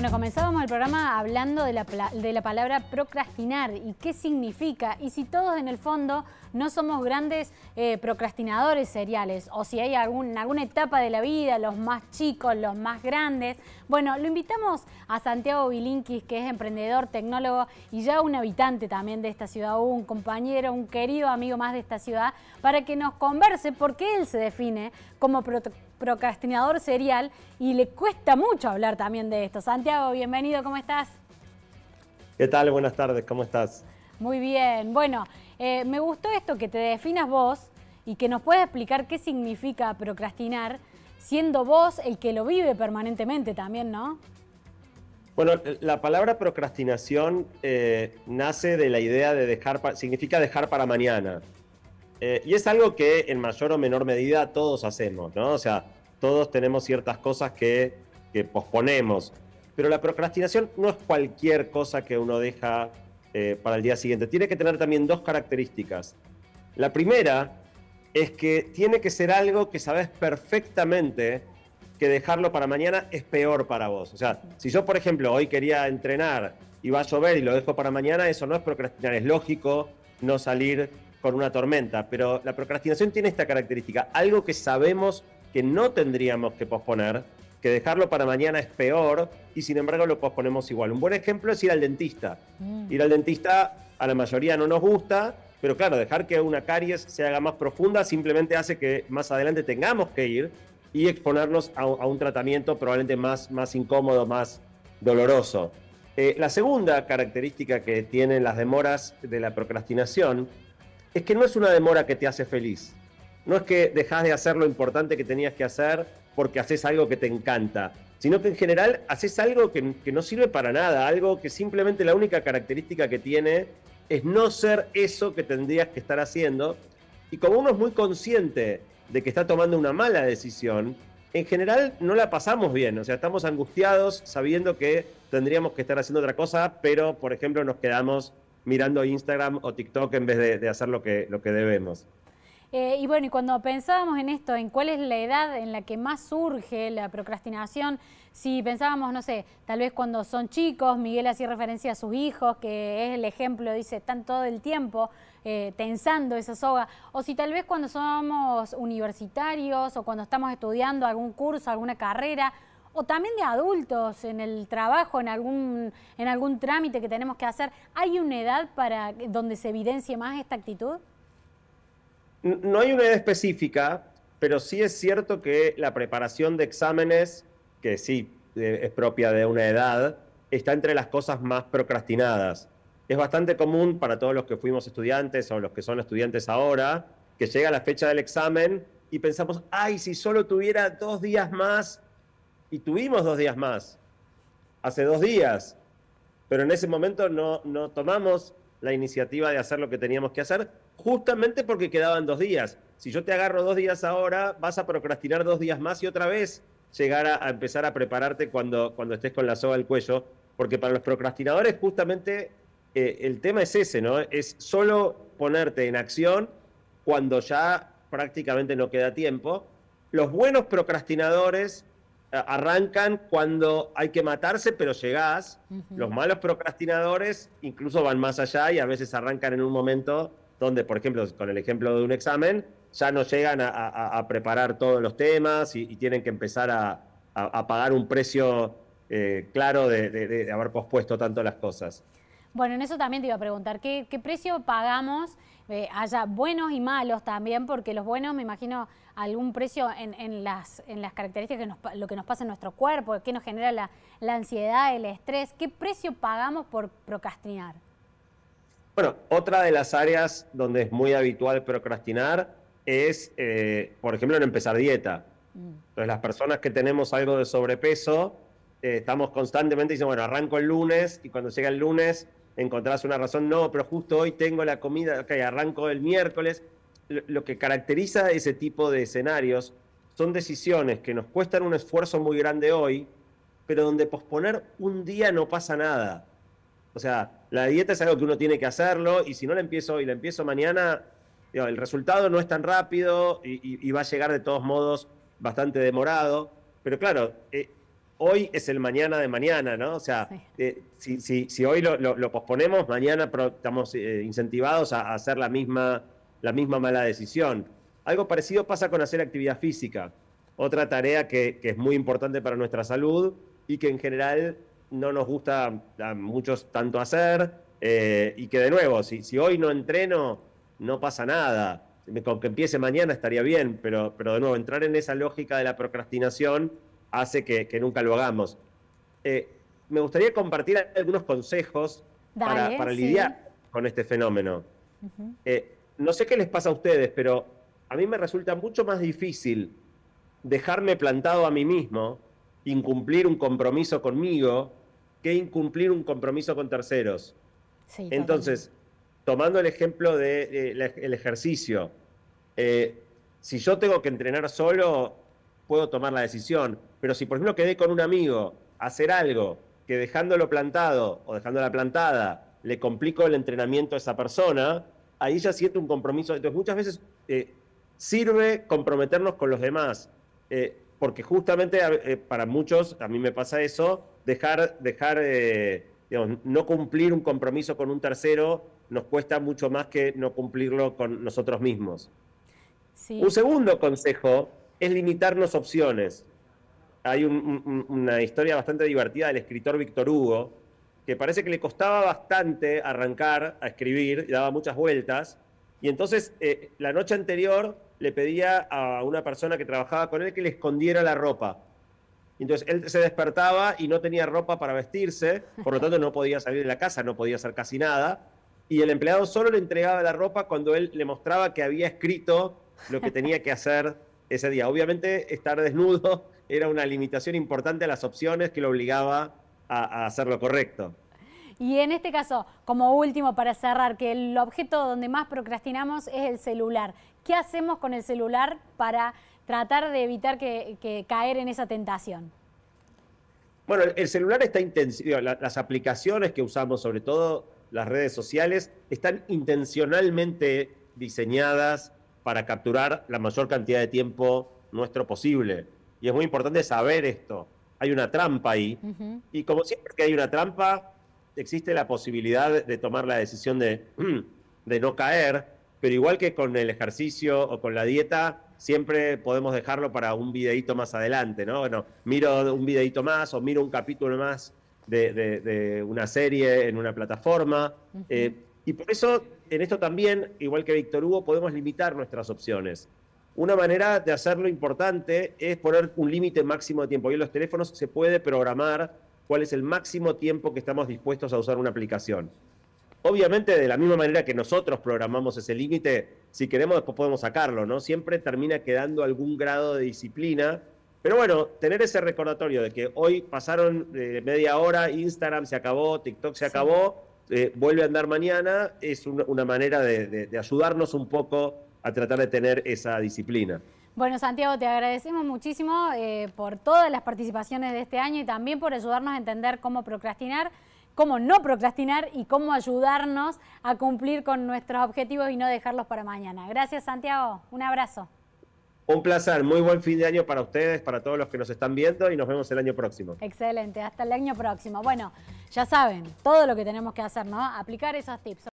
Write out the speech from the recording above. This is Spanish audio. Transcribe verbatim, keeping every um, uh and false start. Bueno, comenzábamos el programa hablando de la, de la palabra procrastinar y qué significa, y si todos en el fondo no somos grandes eh, procrastinadores seriales, o si hay algún, alguna etapa de la vida, los más chicos, los más grandes. Bueno, lo invitamos a Santiago Bilinkis, que es emprendedor, tecnólogo y ya un habitante también de esta ciudad, un compañero, un querido amigo más de esta ciudad, para que nos converse porque él se define como procrastinador serial y le cuesta mucho hablar también de esto. Santiago, bienvenido, ¿cómo estás? ¿Qué tal? Buenas tardes, ¿cómo estás? Muy bien, bueno, eh, me gustó esto que te definas vos y que nos puedas explicar qué significa procrastinar, siendo vos el que lo vive permanentemente también, ¿no? Bueno, la palabra procrastinación eh, nace de la idea de dejar, pa- significa dejar para mañana. Eh, y es algo que en mayor o menor medida todos hacemos, ¿no? O sea, todos tenemos ciertas cosas que, que posponemos. Pero la procrastinación no es cualquier cosa que uno deja eh, para el día siguiente. Tiene que tener también dos características. La primera es que tiene que ser algo que sabes perfectamente que dejarlo para mañana es peor para vos. O sea, si yo, por ejemplo, hoy quería entrenar y va a llover y lo dejo para mañana, eso no es procrastinar. Es lógico no salir con una tormenta. Pero la procrastinación tiene esta característica. Algo que sabemos que no tendríamos que posponer, que dejarlo para mañana es peor y sin embargo lo posponemos igual. Un buen ejemplo es ir al dentista. Mm. Ir al dentista a la mayoría no nos gusta, pero claro, dejar que una caries se haga más profunda simplemente hace que más adelante tengamos que ir y exponernos a, a un tratamiento probablemente más, más incómodo, más doloroso. Eh, la segunda característica que tienen las demoras de la procrastinación es que no es una demora que te hace feliz. No es que dejás de hacer lo importante que tenías que hacer porque haces algo que te encanta, sino que en general haces algo que, que no sirve para nada, algo que simplemente la única característica que tiene es no ser eso que tendrías que estar haciendo. Y como uno es muy consciente de que está tomando una mala decisión, en general no la pasamos bien, o sea, estamos angustiados sabiendo que tendríamos que estar haciendo otra cosa, pero por ejemplo nos quedamos mirando Instagram o TikTok en vez de, de hacer lo que, lo que debemos. Eh, y bueno, y cuando pensábamos en esto, en cuál es la edad en la que más surge la procrastinación, si pensábamos, no sé, tal vez cuando son chicos, Miguel hacía referencia a sus hijos, que es el ejemplo, dice, están todo el tiempo eh, tensando esa soga, o si tal vez cuando somos universitarios o cuando estamos estudiando algún curso, alguna carrera, o también de adultos en el trabajo, en algún, en algún trámite que tenemos que hacer, ¿hay una edad para donde se evidencie más esta actitud? No hay una edad específica, pero sí es cierto que la preparación de exámenes, que sí es propia de una edad, está entre las cosas más procrastinadas. Es bastante común para todos los que fuimos estudiantes o los que son estudiantes ahora, que llega la fecha del examen y pensamos, ay, si solo tuviera dos días más, y tuvimos dos días más, hace dos días, pero en ese momento no, no tomamos la iniciativa de hacer lo que teníamos que hacer, justamente porque quedaban dos días. Si yo te agarro dos días ahora, vas a procrastinar dos días más y otra vez llegar a, a empezar a prepararte cuando, cuando estés con la soga al cuello, porque para los procrastinadores justamente eh, el tema es ese, ¿no? Es solo ponerte en acción cuando ya prácticamente no queda tiempo. Los buenos procrastinadores arrancan cuando hay que matarse, pero llegás. Uh-huh. Los malos procrastinadores incluso van más allá y a veces arrancan en un momento donde, por ejemplo, con el ejemplo de un examen, ya no llegan a, a, a preparar todos los temas y, y tienen que empezar a, a, a pagar un precio eh, claro de, de, de haber pospuesto tanto las cosas. Bueno, en eso también te iba a preguntar, ¿qué, qué precio pagamos? Eh, haya buenos y malos también, porque los buenos, me imagino, algún precio en, en, las, en las características, que nos, lo que nos pasa en nuestro cuerpo, qué nos genera la, la ansiedad, el estrés. ¿Qué precio pagamos por procrastinar? Bueno, otra de las áreas donde es muy habitual procrastinar es, eh, por ejemplo, en empezar dieta. Entonces, las personas que tenemos algo de sobrepeso, eh, estamos constantemente diciendo, bueno, arranco el lunes, y cuando llega el lunes encontrás una razón, no, pero justo hoy tengo la comida, ok, arranco el miércoles. Lo que caracteriza ese tipo de escenarios son decisiones que nos cuestan un esfuerzo muy grande hoy, pero donde posponer un día no pasa nada. O sea, la dieta es algo que uno tiene que hacerlo y si no la empiezo hoy, la empiezo mañana, digo, el resultado no es tan rápido y, y, y va a llegar de todos modos bastante demorado. Pero claro, eh, hoy es el mañana de mañana, ¿no? O sea, sí. eh, si, si, si hoy lo, lo, lo posponemos, mañana pro, estamos eh, incentivados a, a hacer la misma, la misma mala decisión. Algo parecido pasa con hacer actividad física, otra tarea que, que es muy importante para nuestra salud y que en general no nos gusta a muchos tanto hacer, eh, y que de nuevo, si, si hoy no entreno, no pasa nada. Con que empiece mañana estaría bien, pero, pero de nuevo, entrar en esa lógica de la procrastinación hace que, que nunca lo hagamos. Eh, me gustaría compartir algunos consejos Dale, para, para sí. lidiar con este fenómeno. Uh-huh. eh, no sé qué les pasa a ustedes, pero a mí me resulta mucho más difícil dejarme plantado a mí mismo, incumplir un compromiso conmigo, que incumplir un compromiso con terceros. Sí, entonces, también. Tomando el ejemplo del de, eh, el ejercicio, eh, si yo tengo que entrenar solo, puedo tomar la decisión, pero si por ejemplo quedé con un amigo a hacer algo que dejándolo plantado o dejándola plantada le complico el entrenamiento a esa persona, ahí ya siento un compromiso. Entonces muchas veces eh, sirve comprometernos con los demás, eh, porque justamente eh, para muchos, a mí me pasa eso, dejar, dejar eh, digamos, no cumplir un compromiso con un tercero nos cuesta mucho más que no cumplirlo con nosotros mismos. Sí. Un segundo consejo es limitarnos opciones. Hay un, un, una historia bastante divertida del escritor Víctor Hugo, que parece que le costaba bastante arrancar a escribir, y daba muchas vueltas, y entonces eh, la noche anterior le pedía a una persona que trabajaba con él que le escondiera la ropa. Entonces él se despertaba y no tenía ropa para vestirse, por lo tanto no podía salir de la casa, no podía hacer casi nada, y el empleado solo le entregaba la ropa cuando él le mostraba que había escrito lo que tenía que hacer ese día. Obviamente, estar desnudo era una limitación importante a las opciones que lo obligaba a, a hacer lo correcto. Y en este caso, como último para cerrar, que el objeto donde más procrastinamos es el celular. ¿Qué hacemos con el celular para tratar de evitar que, que caer en esa tentación? Bueno, el celular está intencionado, las aplicaciones que usamos, sobre todo las redes sociales, están intencionalmente diseñadas para capturar la mayor cantidad de tiempo nuestro posible. Y es muy importante saber esto. Hay una trampa ahí. Uh-huh. Y como siempre que hay una trampa, existe la posibilidad de tomar la decisión de, de no caer, pero igual que con el ejercicio o con la dieta, siempre podemos dejarlo para un videíto más adelante, ¿no? Bueno, miro un videíto más o miro un capítulo más De, de, de una serie en una plataforma. Uh-huh. eh, y por eso, en esto también, igual que Víctor Hugo, podemos limitar nuestras opciones. Una manera de hacerlo importante es poner un límite máximo de tiempo. Hoy en los teléfonos se puede programar cuál es el máximo tiempo que estamos dispuestos a usar una aplicación. Obviamente, de la misma manera que nosotros programamos ese límite, si queremos después podemos sacarlo, ¿no? Siempre termina quedando algún grado de disciplina. Pero bueno, tener ese recordatorio de que hoy pasaron eh, media hora, Instagram se acabó, TikTok se acabó, eh, vuelve a andar mañana, es un, una manera de, de, de ayudarnos un poco a tratar de tener esa disciplina. Bueno, Santiago, te agradecemos muchísimo eh, por todas las participaciones de este año y también por ayudarnos a entender cómo procrastinar, cómo no procrastinar y cómo ayudarnos a cumplir con nuestros objetivos y no dejarlos para mañana. Gracias, Santiago. Un abrazo. Un placer, muy buen fin de año para ustedes, para todos los que nos están viendo y nos vemos el año próximo. Excelente, hasta el año próximo. Bueno, ya saben, todo lo que tenemos que hacer, ¿no? Aplicar esos tips.